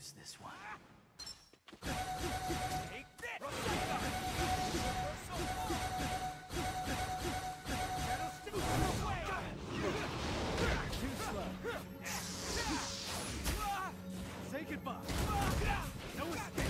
lose this one. Take this! That'll still go away! Too slow. Say goodbye. No escape.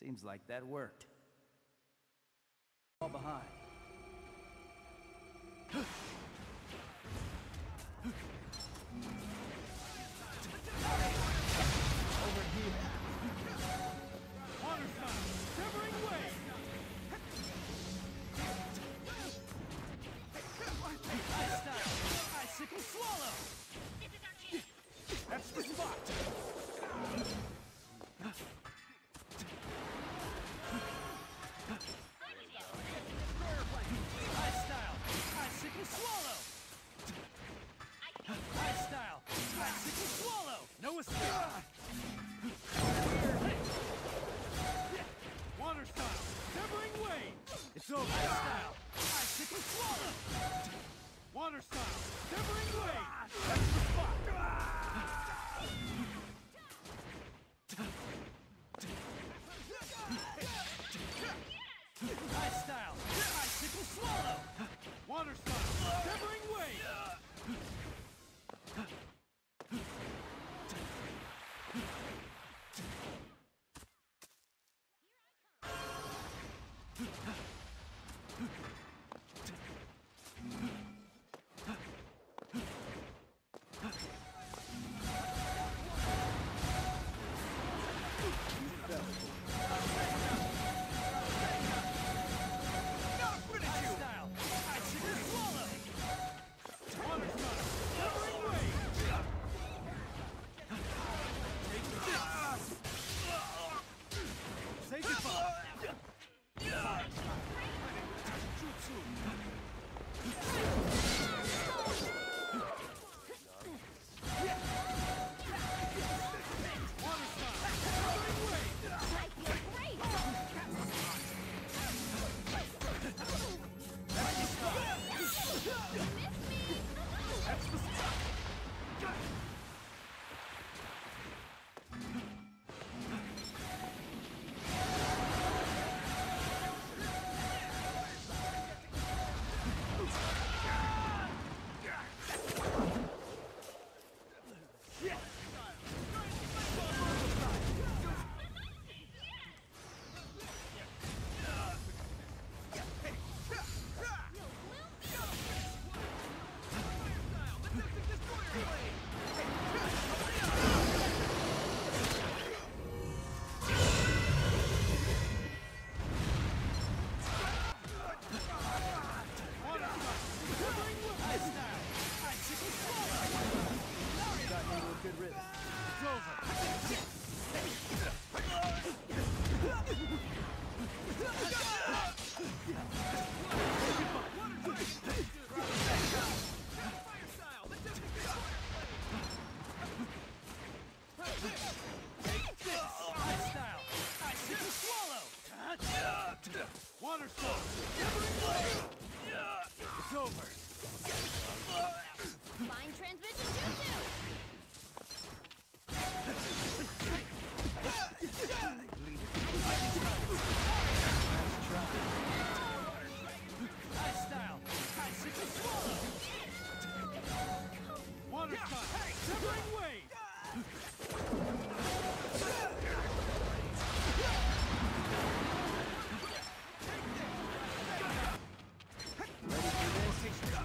Seems like that worked. All behind. Over here. Water sign, severing way. Ice style, icicle swallow. That's the spot. There we go. Water stone! It's over! Fine transmission, Ice style! Ice to swallow! Water style! Hey! Separate way! This is your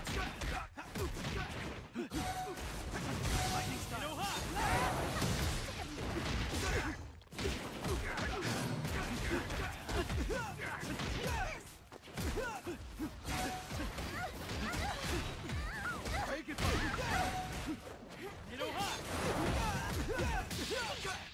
chance.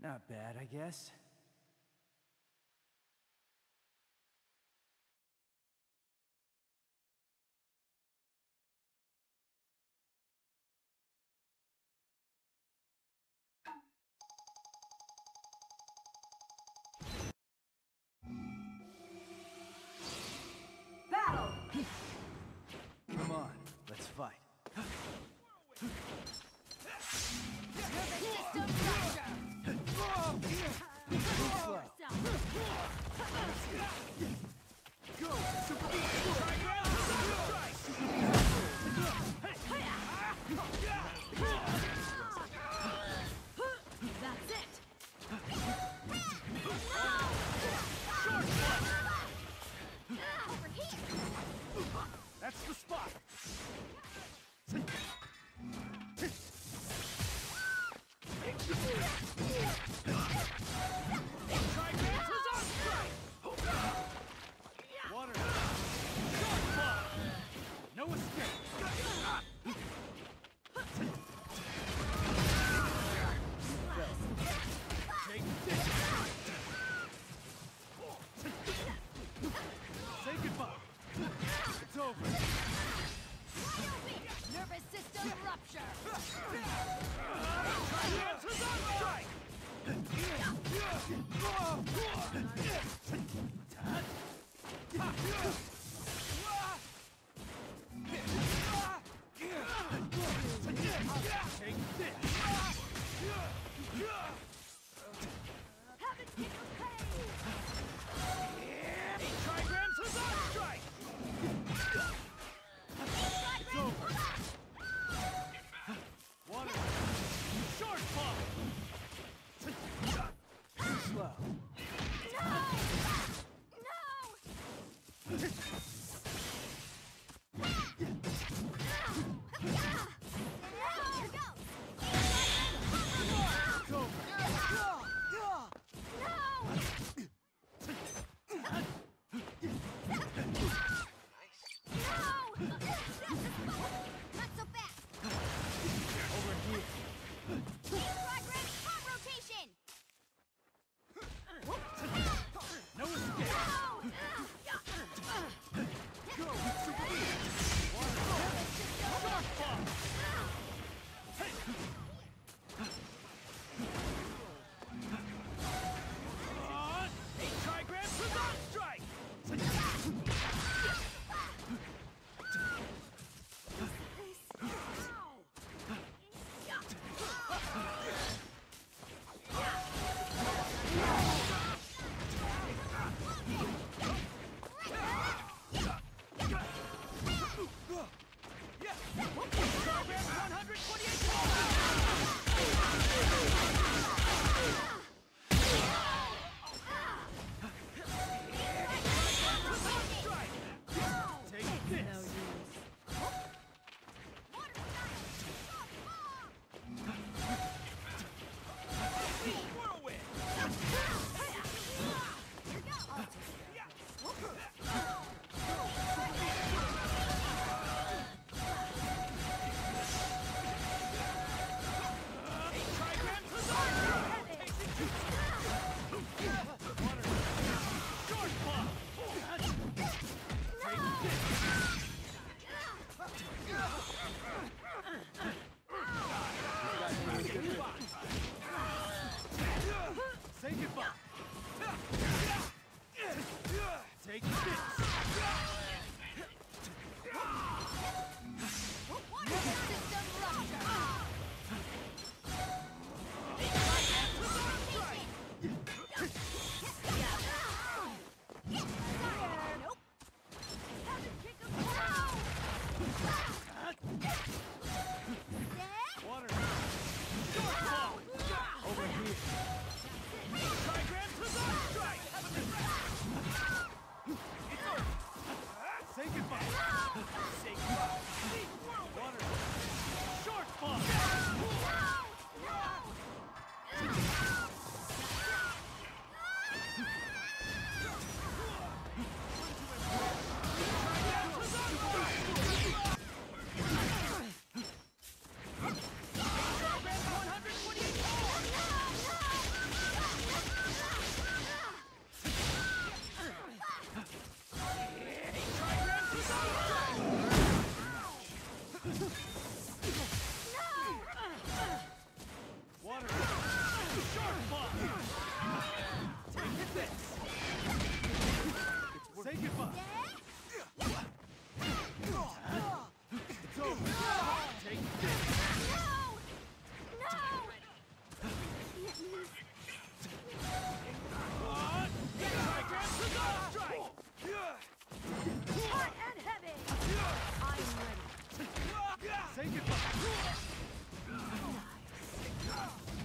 Not bad, I guess. over. Nervous system rupture. Take this. Trigrams Hazard Strike! Water! Short fall! Too slow!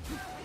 Say goodbye.